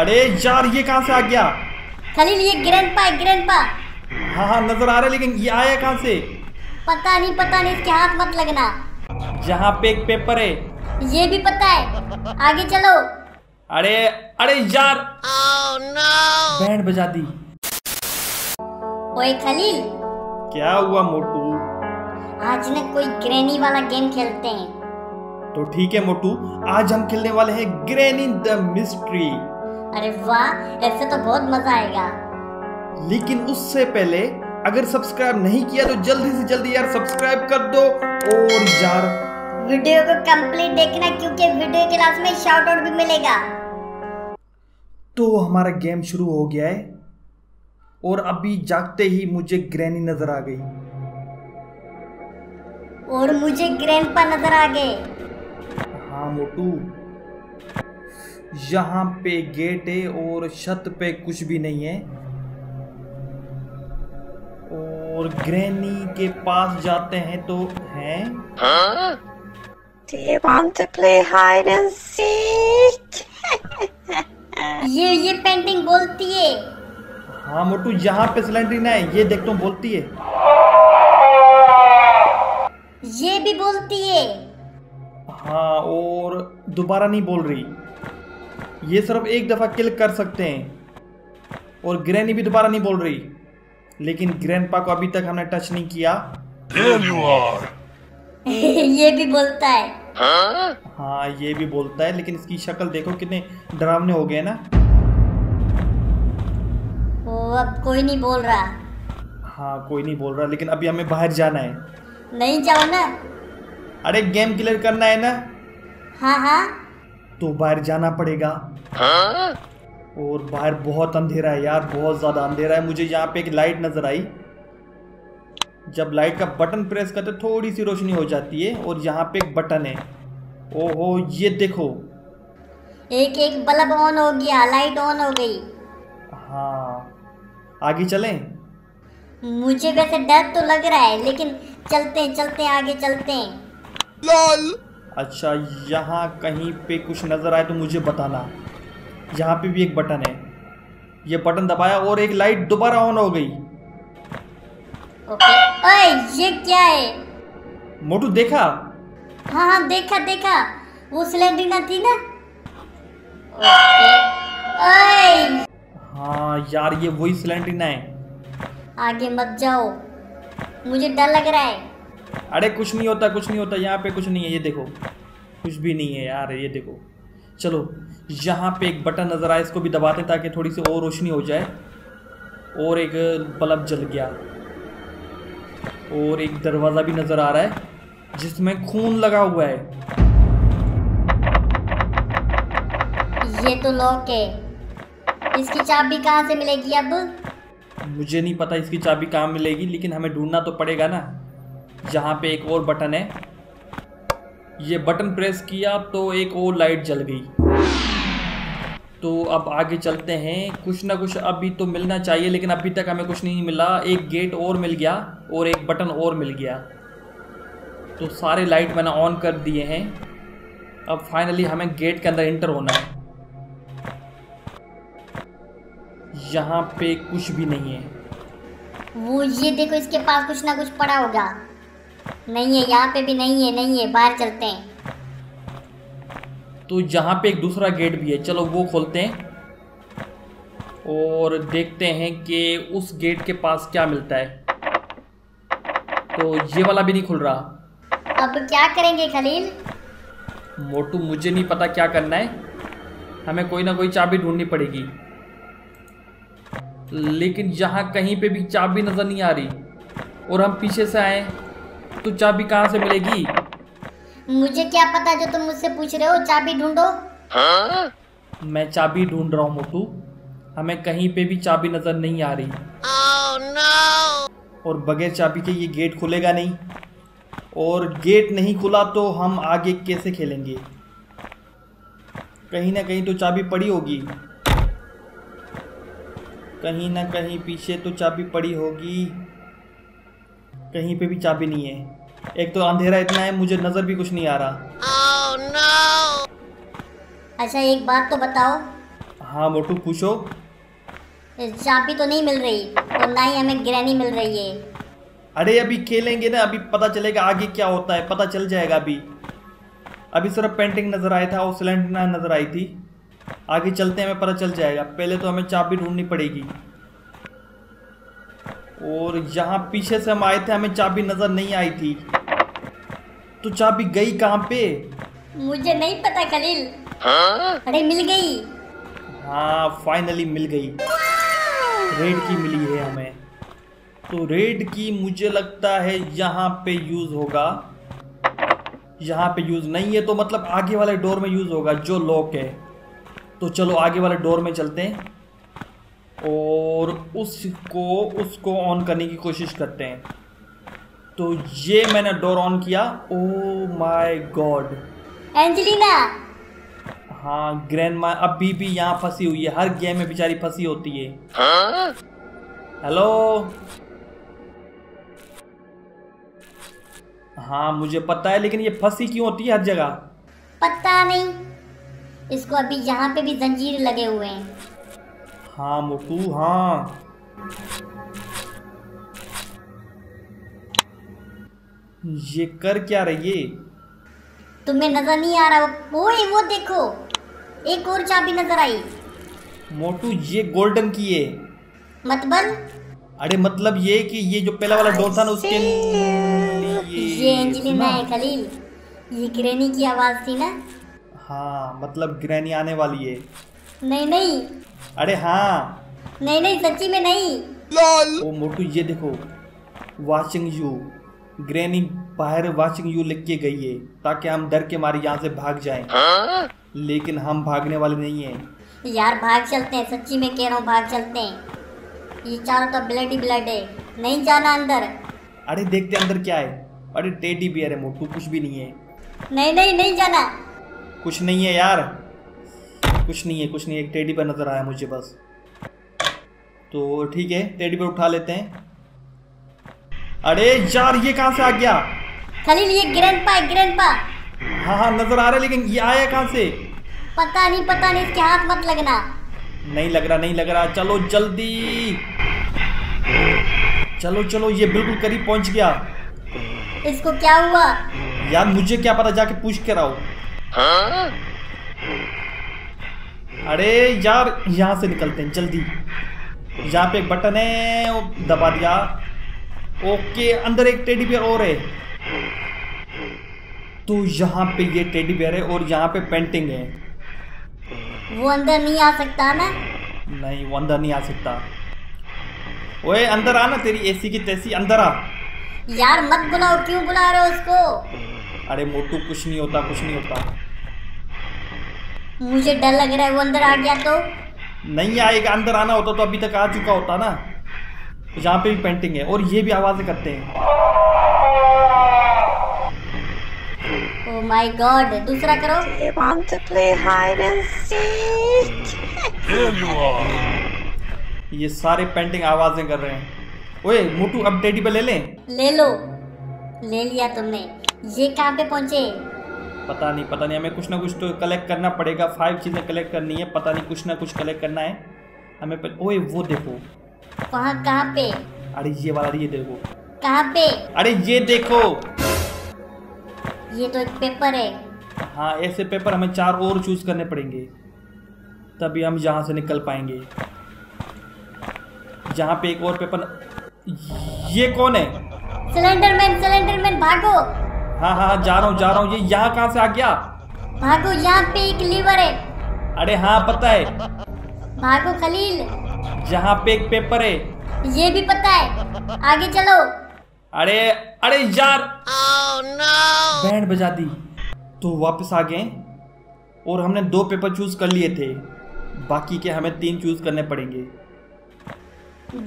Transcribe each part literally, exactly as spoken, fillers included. अरे यार ये कहाँ से आ गया? खलील ये ग्रैंडपा ग्रैंडपा। हाँ हाँ नजर आ रहा है, लेकिन ये आया कहाँ से? पता नहीं पता नहीं, इसके हाथ मत लगना। यहाँ पे एक पेपर है। ये भी पता है, आगे चलो। अरे अरे यार oh, no. बैंड बजा दी। ओए खलील क्या हुआ मोटू? आज ना कोई ग्रैनी वाला गेम खेलते हैं। तो ठीक है मोटू, आज हम खेलने वाले हैं ग्रैनी द मिस्ट्री। अरे वाह, ऐसे तो बहुत मजा आएगा। लेकिन उससे पहले अगर सब्सक्राइब नहीं किया तो जल्दी से जल्दी यार सब्सक्राइब कर दो। और यार वीडियो को कंप्लीट देखना क्योंकि वीडियो के लास्ट में शाउट आउट भी मिलेगा। तो हमारा गेम शुरू हो गया है और अभी जागते ही मुझे ग्रैनी नजर आ गई और मुझे ग्रैंडपा नजर आ गए। हाँ मोटू, यहाँ पे गेट है और छत पे कुछ भी नहीं है। और ग्रैनी के पास जाते हैं तो हैं। Do you want to play hide and seek? ये ये पेंटिंग बोलती है। हाँ मोटू, यहाँ पे स्लेंड्रिना है, ये देखता हूँ बोलती है। ये भी बोलती है। हाँ, और दोबारा नहीं बोल रही। ये सिर्फ एक दफ़ा क्लिक कर सकते हैं। और ग्रैनी भी दोबारा नहीं बोल रही, लेकिन ग्रैंडपा को अभी तक हमने टच नहीं किया। ये भी बोलता है। हाँ? हाँ ये भी बोलता है, लेकिन इसकी शक्ल देखो कितने डरावने हो गए ना। ओ, अब कोई नहीं बोल रहा। हाँ कोई नहीं बोल रहा, लेकिन अभी हमें बाहर जाना है। नहीं जाओ ना। अरे गेम क्लियर करना है ना। हाँ हाँ तो बाहर जाना पड़ेगा। हाँ? और बाहर बहुत अंधेरा है यार, बहुत ज़्यादा अंधेरा है। मुझे यहाँ पे एक लाइट नज़र आई। जब लाइट का बटन प्रेस करते थोड़ी सी रोशनी हो जाती है। और यहाँ पे एक बटन है। ओहो ये देखो, एक एक बल्ब ऑन हो गया, लाइट ऑन हो गई। हाँ आगे चलें? मुझे वैसे डर तो लग रहा है, लेकिन चलते हैं चलते हैं आगे चलते हैं। अच्छा यहाँ कहीं पे कुछ नज़र आए तो मुझे बताना। यहाँ पे भी एक बटन है, ये बटन दबाया और एक लाइट दोबारा ऑन हो गई। ओके। ओए ये क्या है मोटू, देखा? हाँ हाँ देखा देखा, वो स्लेंड्रिना थी ना। ओके। ओए हाँ यार ये वही स्लेंड्रिना है। आगे मत जाओ, मुझे डर लग रहा है। अरे कुछ नहीं होता कुछ नहीं होता, यहाँ पे कुछ नहीं है। ये देखो कुछ भी नहीं है यार, ये देखो। चलो यहाँ पे एक बटन नज़र आया, इसको भी दबाते ताकि थोड़ी सी और रोशनी हो जाए। और एक बल्ब जल गया। और एक दरवाज़ा भी नज़र आ रहा है जिसमें खून लगा हुआ है। ये तो लॉक है, इसकी चाबी कहाँ से मिलेगी अब? मुझे नहीं पता इसकी चाबी कहाँ मिलेगी, लेकिन हमें ढूंढना तो पड़ेगा ना। यहाँ पे एक और बटन है, ये बटन प्रेस किया तो एक और लाइट जल गई। तो अब आगे चलते हैं, कुछ ना कुछ अभी तो मिलना चाहिए, लेकिन अभी तक हमें कुछ नहीं मिला। एक गेट और मिल गया और एक बटन और मिल गया। तो सारे लाइट मैंने ऑन कर दिए हैं। अब फाइनली हमें गेट के अंदर एंटर होना है। यहाँ पे कुछ भी नहीं है। वो ये देखो, इसके पास कुछ ना कुछ पड़ा होगा। नहीं है, यहाँ पे भी नहीं है। नहीं है, बाहर चलते हैं। तो यहाँ पे एक दूसरा गेट भी है, चलो वो खोलते हैं और देखते हैं कि उस गेट के पास क्या मिलता है। तो ये वाला भी नहीं खुल रहा। अब क्या करेंगे खलील? मोटू मुझे नहीं पता क्या करना है, हमें कोई ना कोई चाबी ढूंढनी पड़ेगी। लेकिन यहाँ कहीं पे भी चाबी नज़र नहीं आ रही। और हम पीछे से आए तो चाबी कहाँ से मिलेगी? मुझे क्या पता, जो तुम मुझसे पूछ रहे हो। चाबी ढूंढो। हाँ? मैं चाबी ढूंढ रहा हूँ मोटू, हमें कहीं पे भी चाबी नजर नहीं आ रही। oh, no! और बगैर चाबी के ये गेट खुलेगा नहीं। और गेट नहीं खुला तो हम आगे कैसे खेलेंगे? कहीं ना कहीं तो चाबी पड़ी होगी, कहीं ना कहीं पीछे तो चाबी पड़ी होगी। कहीं पे भी चाबी नहीं है। एक तो अंधेरा इतना है, मुझे नजर भी कुछ नहीं आ रहा। oh, no! अच्छा एक बात तो बताओ। हाँ मोटू पूछो। चाबी तो नहीं मिल रही और ना ही हमें ग्रैनी मिल रही है। अरे अभी खेलेंगे ना, अभी पता चलेगा आगे क्या होता है, पता चल जाएगा। अभी अभी सिर्फ पेंटिंग नजर आया था और स्लेंडरिना नजर आई थी। आगे चलते हमें पता चल जाएगा। पहले तो हमें चाबी ढूंढनी पड़ेगी। और यहाँ पीछे से हम आए थे, हमें चाबी नजर नहीं आई थी, तो चाबी गई कहाँ पे? मुझे नहीं पता खलील। हाँ? अरे मिल गई। हाँ फाइनली मिल गई, रेड की मिली है हमें। तो रेड की मुझे लगता है यहाँ पे यूज होगा, यहाँ पे यूज नहीं है तो मतलब आगे वाले डोर में यूज होगा जो लॉक है। तो चलो आगे वाले डोर में चलते हैं और उसको उसको ऑन करने की कोशिश करते हैं। तो ये मैंने डोर ऑन किया। Oh my god Angelina. हाँ ग्रैंडमा अभी भी यहाँ फंसी हुई है, हर गेम में बेचारी फंसी होती है। हेलो हाँ मुझे पता है, लेकिन ये फंसी क्यों होती है हर जगह? पता नहीं इसको। अभी यहाँ पे भी जंजीर लगे हुए हैं। हाँ मोटू हाँ ये कर क्या रही है? तुम्हें नजर नहीं आ रहा? वो वो देखो एक और चाबी नजर आई। मोटू ये गोल्डन की है। मतलब अरे मतलब ये कि ये जो पहला वाला डोर था ना उसके लिए। ये एंजेलिना है खलील, ये ग्रैनी की आवाज थी ना। हाँ मतलब ग्रैनी आने वाली है। नहीं नहीं अरे हाँ नहीं नहीं सच्ची में नहीं। ओ मोटू ये देखो वाचिंग यू, ग्रैनी बाहर वाचिंग यू लिख के गई है ताकि हम डर के मारे यहाँ से भाग जाएं। हाँ? लेकिन हम भागने वाले नहीं हैं यार, भाग चलते हैं। सच्ची में कह रहा हूँ भाग चलते हैं। ये चारों तरफ ब्लड ही ब्लड है, नहीं जाना अंदर। अरे देखते अंदर क्या है। अरे टेडी बियर है मोटू, कुछ भी नहीं है। नहीं नहीं नहीं जाना। कुछ नहीं है यार, कुछ नहीं है कुछ नहीं है। एक टेडी पर नजर आया मुझे बस। तो ठीक है टेडी पर उठा लेते हैं। अरे यार ये कहाँ से आ गया खलील? ये ग्रैंडपा ग्रैंडपा। हाँ हाँ नजर आ रहा है, लेकिन ये आया कहाँ से? पता नहीं पता नहीं, इसके हाथ मत लगना। नहीं लग रहा नहीं लग रहा। चलो जल्दी चलो चलो, ये बिल्कुल करीब पहुंच गया। इसको क्या हुआ यार? मुझे क्या पता, जाके पूछ के आओ। हाँ? अरे यार यहाँ से निकलते हैं जल्दी। यहाँ पे एक बटन है, दबा दिया। ओके अंदर एक टेडी बेयर और है। तो यहाँ पे ये टेडी बेयर है और यहाँ पे पेंटिंग है। वो अंदर नहीं आ सकता ना? नहीं वो अंदर नहीं आ सकता। ओए अंदर आ ना, तेरी एसी की तैसी, अंदर आ। यार मत बुलाओ, क्यों बुला रहे हो उसको? अरे मोटू कुछ नहीं होता कुछ नहीं होता। मुझे डर लग रहा है वो अंदर आ गया तो। नहीं आएगा, अंदर आना होता तो अभी तक आ चुका होता ना। यहाँ पे भी पेंटिंग है और ये भी आवाजें करते हैं। ओह माय गॉड दूसरा करो। ये सारे पेंटिंग आवाजें कर रहे हैं। ओए मोटू अब टेडी पे ले लें। ले लो, ले लिया तुमने। ये कहाँ पे पहुंचे? पता नहीं पता नहीं, हमें कुछ ना कुछ तो कलेक्ट करना पड़ेगा। फाइव चीज़ें कलेक्ट करनी है, पता नहीं कुछ ना कुछ कलेक्ट करना है हमें। पर... ओए वो देखो वहाँ। कहाँ पे? अरे ये वाला ये देखो। कहाँ पे? अरे ये देखो, ये तो एक पेपर है। हाँ ऐसे पेपर हमें चार और चूज करने पड़ेंगे तभी हम यहाँ से निकल पाएंगे। यहाँ पे एक और पेपर। ये कौन है? स्लेंडरमैन स्लेंडरमैन भागो। हाँ हाँ जा रहा हूँ जा रहा हूँ। ये यहाँ कहाँ से आ गया? भागो, यहाँ पे एक लीवर है। अरे हाँ पता है, भागो खलील। यहाँ पे एक पेपर है। ये भी पता है, आगे चलो। अरे अरे यार oh, no. बैंड बजा दी। तो वापस आ गए और हमने दो पेपर चूज कर लिए थे, बाकी के हमें तीन चूज करने पड़ेंगे।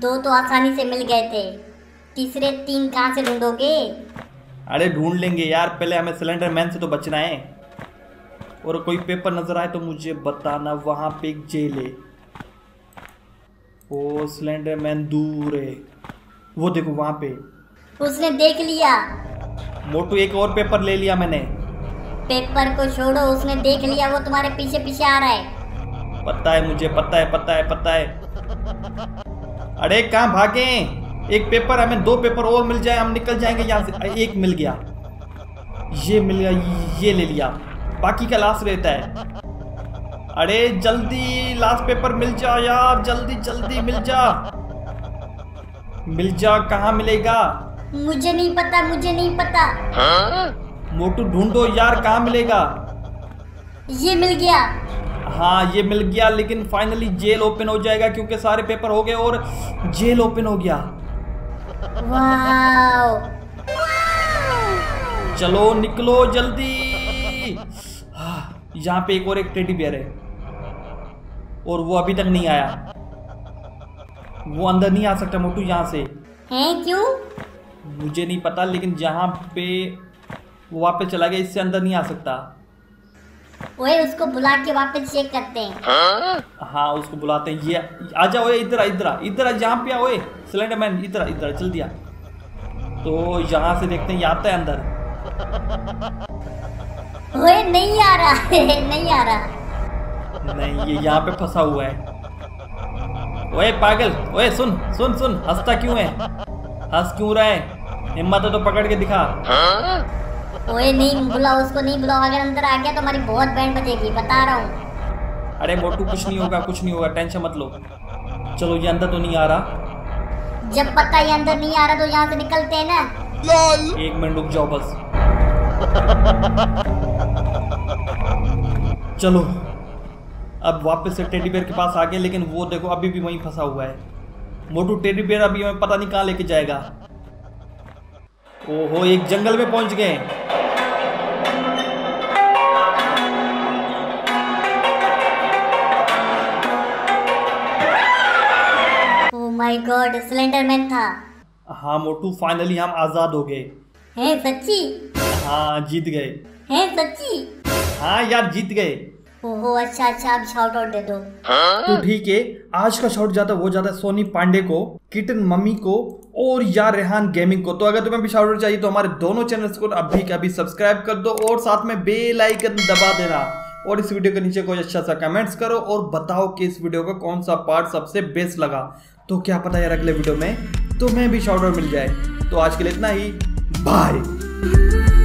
दो तो आसानी से मिल गए थे, तीसरे तीन कहाँ से ढूंढोगे? अरे ढूंढ लेंगे यार, पहले हमें सिलेंडर मैन से तो बचना है। और कोई पेपर नजर आए तो मुझे बताना। वहाँ पे एक जेल है, वो सिलेंडर मैन दूर है। वो देखो वहाँ पे, उसने देख लिया। मोटू एक और पेपर ले लिया मैंने। पेपर को छोड़ो, उसने देख लिया, वो तुम्हारे पीछे पीछे आ रहा है। पता है मुझे, पता है पता है पता है। अरे कहाँ भागे, एक पेपर, हमें दो पेपर और मिल जाए हम निकल जाएंगे यहाँ से। एक मिल गया, ये मिल गया, ये ले लिया, बाकी का लास्ट रहता है। अरे जल्दी लास्ट पेपर मिल जा यार, जल्दी जल्दी मिल जा मिल जा। कहाँ मिलेगा? मुझे नहीं पता, मुझे नहीं पता। हाँ? मोटू ढूंढो यार, कहाँ मिलेगा? ये मिल गया। हाँ ये मिल गया, लेकिन फाइनली जेल ओपन हो जाएगा क्योंकि सारे पेपर हो गए और जेल ओपन हो गया। वाव। चलो निकलो जल्दी। यहाँ पे एक और एक टेडी बेयर है और वो अभी तक नहीं आया, वो अंदर नहीं आ सकता मोटू यहाँ से। हैं क्यों? मुझे नहीं पता, लेकिन जहाँ पे वो वापस चला गया इससे अंदर नहीं आ सकता। ओए उसको बुला के वापस चेक करते हैं। हाँ, हाँ उसको बुलाते हैं। ये आजा ओए, इधर इधर इधर, जहाँ पे आओ स्लेंडरमैन, इधर इधर चल दिया। तो यहाँ से देखते हैं ये आता है अंदर। ओए नहीं आ रहा है, नहीं आ रहा, नहीं ये यहाँ पे फंसा हुआ है। ओए पागल, ओए सुन सुन सुन, हंसता क्यों है, हंस क्यों रहा है, हिम्मत है तो पकड़ के दिखा। हाँ? ओए नहीं बुलाओ उसको, नहीं बुलाओ, अगर अंदर आ गया तो हमारी बहुत बैंड बजेगी, बता रहा हूँ। अरे मोटू कुछ नहीं होगा, कुछ नहीं होगा, टेंशन मत लो। चलो ये अंदर तो नहीं आ रहा, जब पता ये अंदर नहीं आ रहा तो यहाँ से निकलते हैं ना। एक मिनट रुक जाओ बस। चलो अब वापस से टेडी बेयर के पास आ गए, लेकिन वो देखो अभी भी वहीं फंसा हुआ है मोटू। टेडी बेयर अभी हमें पता नहीं कहाँ लेके जाएगा। ओहो एक जंगल में पहुंच गए। ओह माय गॉड, स्लेंडरमैन था। हाँ मोटू फाइनली हम आजाद हो गए हैं। सच्ची? हाँ जीत गए हैं। सच्ची? हाँ यार जीत गए। ओहो अच्छा अच्छा, आप शॉट आउट दे दो। तो ठीक है, आज का शॉट जाता वो जाता है सोनी पांडे को, किटन मम्मी को और यार रेहान गेमिंग को। तो अगर तुम्हें भी शॉट आउट चाहिए तो हमारे दोनों चैनल्स को अभी का अभी सब्सक्राइब कर दो और साथ में बेल आइकन दबा देना। और इस वीडियो के नीचे कोई अच्छा सा कमेंट्स करो और बताओ कि इस वीडियो का कौन सा पार्ट सबसे बेस्ट लगा। तो क्या पता यार अगले वीडियो में तुम्हें भी शॉट आउट मिल जाए। तो आज के लिए इतना ही, बाय।